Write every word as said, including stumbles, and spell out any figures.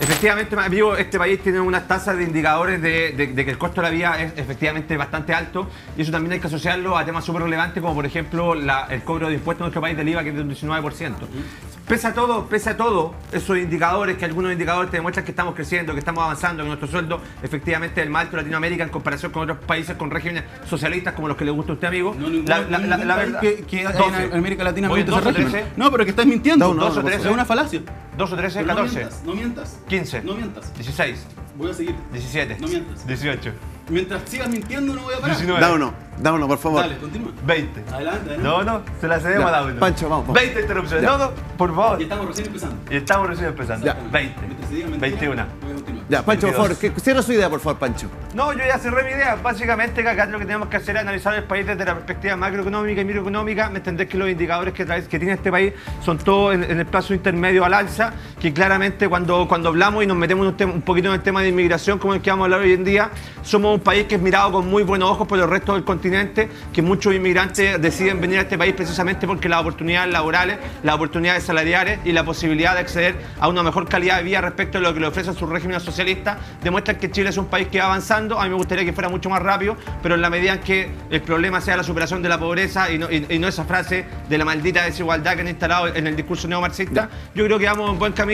Efectivamente, amigo, este país tiene unas tasas de indicadores de, de, de que el costo de la vida es efectivamente bastante alto, y eso también hay que asociarlo a temas súper relevantes como por ejemplo la, el cobro de impuestos en nuestro país del I V A, que es de un diecinueve por ciento. Pese a todo, pese a todo, esos indicadores, que algunos indicadores te demuestran que estamos creciendo, que estamos avanzando, que nuestro sueldo efectivamente es el más alto de Latinoamérica en comparación con otros países con regímenes socialistas como los que le gusta a usted, amigo. No, ningún, la, la, la, la verdad que, que en América Latina es doce, trece. No, pero que estás mintiendo. No, no, dos o trece. Es una falacia. dos o trece, pero catorce. No mientas, no mientas. quince. No mientas. dieciséis. Voy a seguir. diecisiete. No mientas. dieciocho. Mientras sigas mintiendo no voy a parar. diecinueve. Da uno, da uno, por favor. Dale, continúa. veinte. Adelante, adelante. No, no, se la cedemos a Dauno. Pancho, vamos, vamos. veinte interrupciones. Ya. No, no, por favor. Y estamos recién empezando. Y estamos recién empezando. Ya. veinte. Mientras veintiuno. Voy a continuar. Ya, Pancho, veintidós. Por favor, que cierra su idea, por favor, Pancho. No, yo ya cerré mi idea. Básicamente, acá lo que tenemos que hacer es analizar el país desde la perspectiva macroeconómica y microeconómica. Me entendés que los indicadores que, traes, que tiene este país son todos en, en el plazo intermedio al alza, que claramente cuando, cuando hablamos y nos metemos un, un poquito en el tema de inmigración, como el que vamos a hablar hoy en día, somos un país que es mirado con muy buenos ojos por el resto del continente, que muchos inmigrantes deciden venir a este país precisamente porque las oportunidades laborales, las oportunidades salariales y la posibilidad de acceder a una mejor calidad de vida respecto a lo que le ofrecen sus regímenes socialistas demuestran que Chile es un país que va avanzando. A mí me gustaría que fuera mucho más rápido, pero en la medida en que el problema sea la superación de la pobreza y no, y, y no esa frase de la maldita desigualdad que han instalado en el discurso neomarxista, yo creo que vamos en buen camino.